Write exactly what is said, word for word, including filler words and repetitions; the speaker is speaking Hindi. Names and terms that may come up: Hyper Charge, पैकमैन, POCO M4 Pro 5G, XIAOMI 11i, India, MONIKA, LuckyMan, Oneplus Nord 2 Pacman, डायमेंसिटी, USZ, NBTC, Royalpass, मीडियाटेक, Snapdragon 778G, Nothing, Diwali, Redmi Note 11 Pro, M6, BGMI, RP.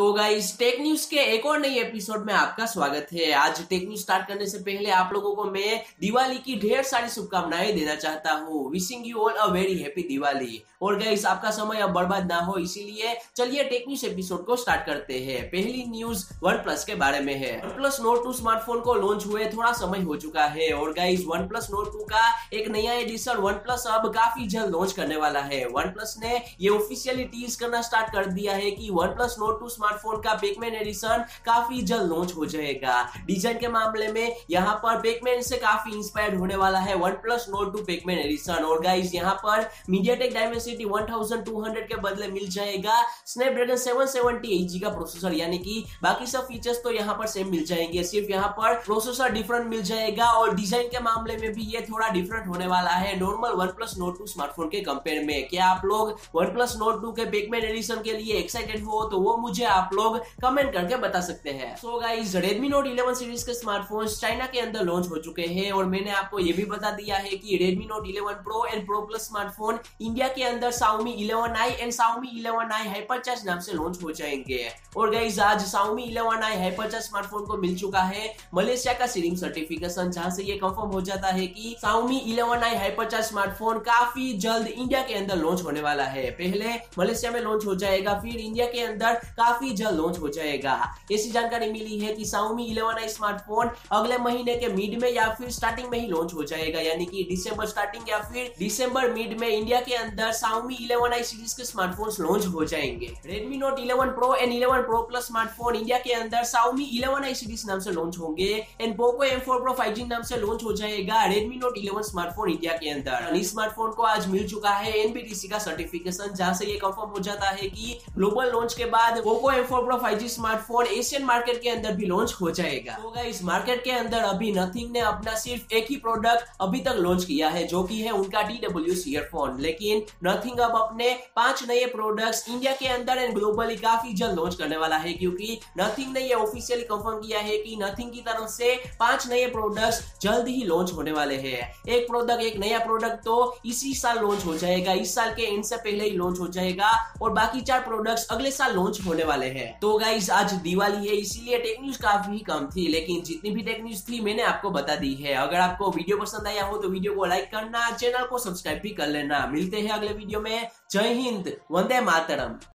तो गाइस टेक न्यूज के एक और नई एपिसोड में आपका स्वागत है। आज टेक न्यूज स्टार्ट करने से पहले आप लोगों को मैं दिवाली की ढेर सारी शुभकामनाएं देना चाहता हूँ। Wishing you all a very happy Diwali. और गाइस आपका समय अब बर्बाद ना हो, इसीलिए चलिए टेक न्यूज एपिसोड को स्टार्ट करते हैं। पहली न्यूज OnePlus के बारे में है। OnePlus Note टू स्मार्टफोन को लॉन्च हुए थोड़ा समय हो चुका है और गाइस OnePlus Note टू का एक नया एडिशन OnePlus अब काफी जल्द लॉन्च करने वाला है। OnePlus ने ये ऑफिशियली टीज करना स्टार्ट कर दिया है कि OnePlus Note टू स्मार्टफोन का पैकमैन एडिशन काफी जल्द लॉन्च हो जाएगा। डिजाइन के मामले में यहाँ पर पैकमैन से काफी इंस्पायर्ड होने वाला है OnePlus Note two पैकमैन edition. और गाइस यहाँ पर मीडियाटेक डायमेंसिटी बारह सौ के बदले मिल जाएगा Snapdragon seven seventy eight G का प्रोसेसर, यानी कि बाकी सब फीचर्स तो यहाँ पर सेम मिल जाएंगे, सिर्फ यहाँ पर प्रोसेसर डिफरेंट मिल जाएगा। और डिजाइन के मामले में भी ये थोड़ा डिफरेंट होने वाला है normal OnePlus Note two smartphone के कंपेयर में। क्या आप लोग OnePlus Note टू के पैकमैन एडिशन के लिए एक्साइटेड हो तो वो मुझे आप लोग कमेंट करके बता सकते हैं। So guys Redmi Note eleven series के स्मार्टफोन चाइना के अंदर लॉन्च हो चुके हैं और मैंने आपको ये भी बता दिया है कि Redmi Note eleven Pro and Pro Plus smartphone India के अंदर Xiaomi eleven i and Xiaomi eleven i HyperCharge नाम से लॉन्च हो जाएंगे। और गाइस आज Xiaomi eleven i HyperCharge smartphone को मिल चुका है मलेशिया का सीरिंग सर्टिफिकेशन, जहां से ये कंफर्म हो जाता है कि Xiaomi eleven i HyperCharge smartphone काफी जल्द इंडिया के अंदर लॉन्च होने वाला है। पहले मलेशिया में लॉन्च हो जाएगा, फिर इंडिया के अंदर काफी जल्द लॉन्च हो जाएगा। ऐसी जानकारी मिली है कि Xiaomi इलेवन i स्मार्टफोन अगले महीने के मिड में या फिर स्टार्टिंग में ही लॉन्च हो जाएगा, यानी कि दिसंबर स्टार्टिंग या फिर दिसंबर मिड में इंडिया के अंदर Xiaomi इलेवन i सीरीज के स्मार्टफोन्स लॉन्च हो जाएंगे। Redmi Note eleven Pro and eleven Pro Plus smartphone India के अंदर Xiaomi इलेवन i सीरीज नाम से लॉन्च होंगे and Poco M four Pro five G नाम से लॉन्च हो जाएगा Redmi Note eleven smartphone India के अंदर। इस स्मार्टफोन को आज मिल चुका है एन बी टी सी का सर्टिफिकेशन, जहां से ये कंफर्म हो जाता है कि ग्लोबल लॉन्च के बाद Poco M four Pro five G smartphone Asian market के अंदर भी लॉन्च हो जाएगा। तो गाइस मार्केट के अंदर अभी नथिंग ने अपना सिर्फ एक ही प्रोडक्ट अभी तक लॉन्च किया है, जो कि है उनका डी डब्ल्यू ईयरफोन। लेकिन नथिंग अब अपने पांच नए प्रोडक्ट्स इंडिया के अंदर एंड ग्लोबली काफी जल्द लॉन्च करने वाला है, क्योंकि नथिंग ने ये ऑफिशियली कंफर्म किया है कि नथिंग की तरफ से पांच नए प्रोडक्ट्स जल्द ही लॉन्च होने वाले हैं। एक प्रोडक्ट एक नया प्रोडक्ट तो इसी साल लॉन्च हो जाएगा, इस साल के एंड से पहले ही लॉन्च हो जाएगा और बाकी चार प्रोडक्ट्स अगले साल लॉन्च होने वाले हैं। तो गाइस आज दिवाली है, इसीलिए टेक न्यूज काफी कम थी, लेकिन जितनी भी टेक न्यूज थी मैंने आपको बता दी है। अगर आपको वीडियो पसंद आया हो तो वीडियो को लाइक करना, चैनल को सब्सक्राइब भी कर लेना। मिलते हैं अगले वीडियो में। जय हिंद, वंदे मातरम।